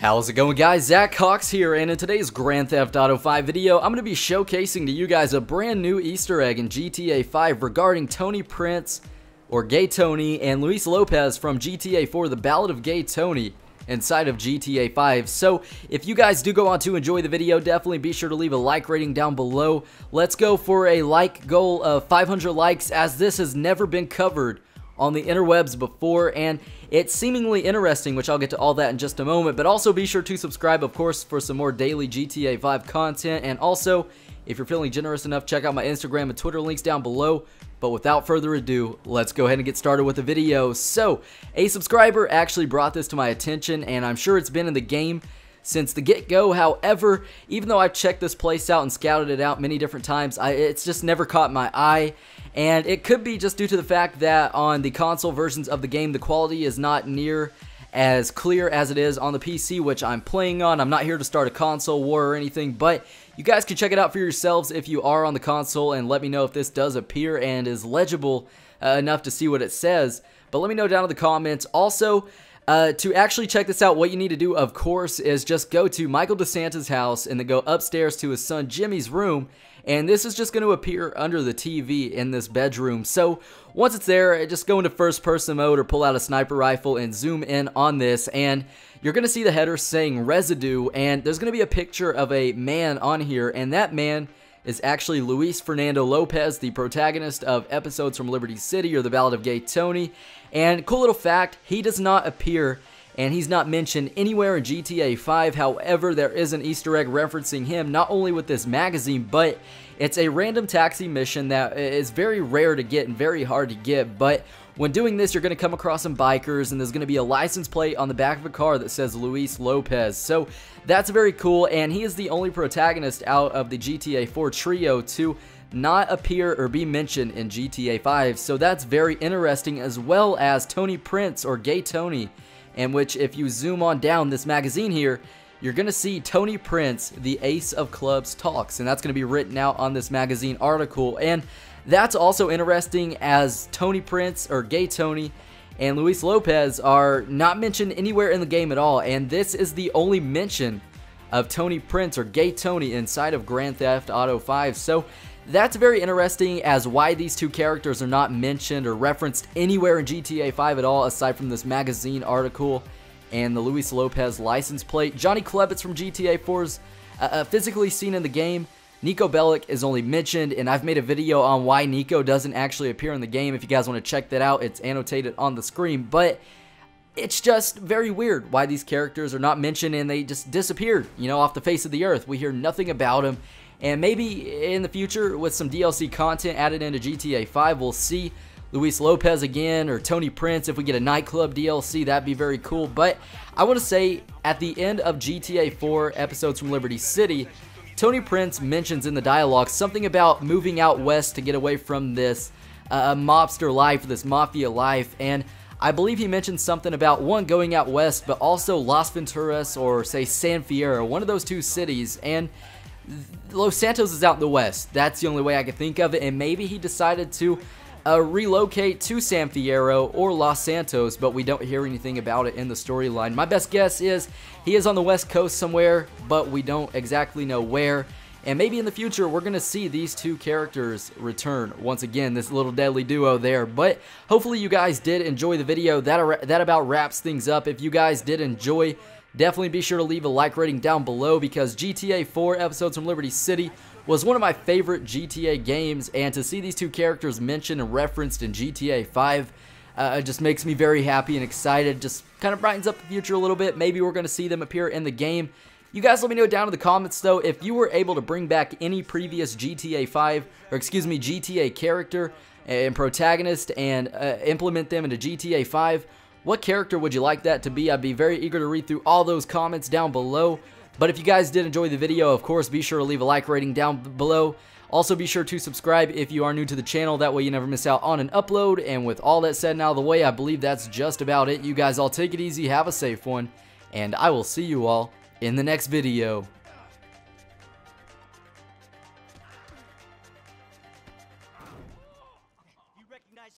How's it going, guys? Zach Cox here, and in today's Grand Theft Auto 5 video, I'm going to be showcasing to you guys a brand new Easter egg in GTA 5 regarding Tony Prince, or Gay Tony, and Luis Lopez from GTA 4, The Ballad of Gay Tony, inside of GTA 5. So if you guys do go on to enjoy the video, definitely be sure to leave a like rating down below. Let's go for a like goal of 500 likes, as this has never been covered on the interwebs before, and it's seemingly interesting, which I'll get to all that in just a moment. But also be sure to subscribe, of course, for some more daily GTA 5 content, and also, if you're feeling generous enough, check out my Instagram and Twitter links down below. But without further ado, let's go ahead and get started with the video. So, a subscriber actually brought this to my attention, and I'm sure it's been in the game since the get-go. However, even though I've checked this place out and scouted it out many different times, it's just never caught my eye. And it could be just due to the fact that on the console versions of the game, the quality is not near as clear as it is on the PC, which I'm playing on. I'm not here to start a console war or anything, but you guys can check it out for yourselves if you are on the console, and let me know if this does appear and is legible enough to see what it says. But let me know down in the comments. Also, to actually check this out, what you need to do, of course, is just go to Michael DeSanta's house and then go upstairs to his son Jimmy's room, and this is just going to appear under the TV in this bedroom. So once it's there, just go into first person mode or pull out a sniper rifle and zoom in on this, and you're going to see the header saying residue, and there's going to be a picture of a man on here, and that man is actually Luis Fernando Lopez, the protagonist of Episodes from Liberty City, or The Ballad of Gay Tony. And cool little fact, he does not appear and he's not mentioned anywhere in GTA 5. However, there is an Easter egg referencing him, not only with this magazine, but it's a random taxi mission that is very rare to get and very hard to get. But when doing this, you're going to come across some bikers, and there's going to be a license plate on the back of a car that says Luis Lopez. So that's very cool, and he is the only protagonist out of the GTA 4 trio to not appear or be mentioned in GTA 5. So that's very interesting, as well as Tony Prince, or Gay Tony, in which if you zoom on down this magazine here, you're going to see Tony Prince, the Ace of Clubs Talks, and that's going to be written out on this magazine article. And that's also interesting, as Tony Prince, or Gay Tony, and Luis Lopez are not mentioned anywhere in the game at all, and this is the only mention of Tony Prince, or Gay Tony, inside of Grand Theft Auto 5. So that's very interesting, as why these two characters are not mentioned or referenced anywhere in GTA 5 at all, aside from this magazine article and the Luis Lopez license plate. Johnny Klebitz from GTA 4 is physically seen in the game. Nico Bellic is only mentioned, and I've made a video on why Nico doesn't actually appear in the game. If you guys want to check that out, it's annotated on the screen. But it's just very weird why these characters are not mentioned, and they just disappeared, you know, off the face of the earth. We hear nothing about them, and maybe in the future with some DLC content added into GTA 5, we'll see Luis Lopez again, or Tony Prince if we get a nightclub DLC. That'd be very cool. But I want to say, at the end of GTA 4 Episodes from Liberty City, Tony Prince mentions in the dialogue something about moving out west to get away from this mobster life, this mafia life, and I believe he mentioned something about, one, going out west, but also Las Venturas, or say San Fierro, one of those two cities, and Los Santos is out in the west. That's the only way I could think of it, and maybe he decided to relocate to San Fierro or Los Santos, but we don't hear anything about it in the storyline. My best guess is he is on the west coast somewhere, but we don't exactly know where, and maybe in the future we're going to see these two characters return once again, this little deadly duo there. But hopefully you guys did enjoy the video. That about wraps things up. If you guys did enjoy, definitely be sure to leave a like rating down below, because GTA 4 Episodes from Liberty City was one of my favorite GTA games, and to see these two characters mentioned and referenced in GTA 5 just makes me very happy and excited. Just kind of brightens up the future a little bit. Maybe we're going to see them appear in the game. You guys let me know down in the comments, though, if you were able to bring back any previous GTA character and protagonist and implement them into GTA 5, what character would you like that to be? I'd be very eager to read through all those comments down below. But if you guys did enjoy the video, of course, be sure to leave a like rating down below. Also, be sure to subscribe if you are new to the channel. That way you never miss out on an upload. And with all that said and out of the way, I believe that's just about it. You guys all take it easy, have a safe one, and I will see you all in the next video.